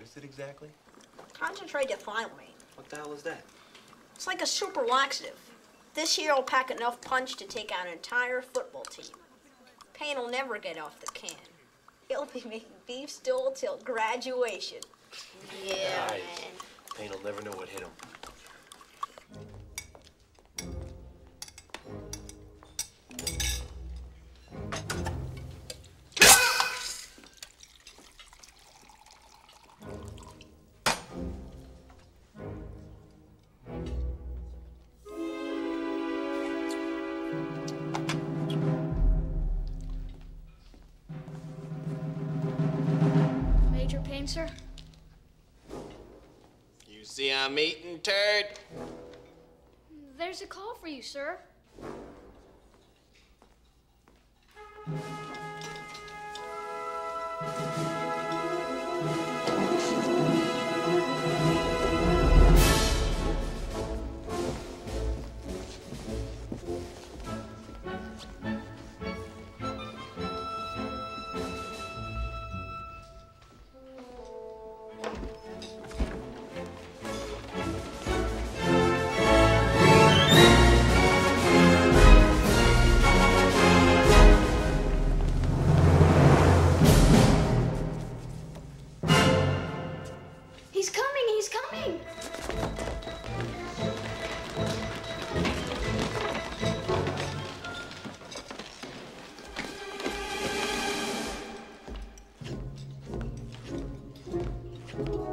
What is it exactly? Concentrate defilamine. What the hell is that? It's like a super laxative. This year will pack enough punch to take out an entire football team. Pain will never get off the can. He'll be making beef stool till graduation. Yeah, right. Man. Pain will never know what hit him. Sir? You see I'm eating, turd? There's a call for you, sir. Thank you.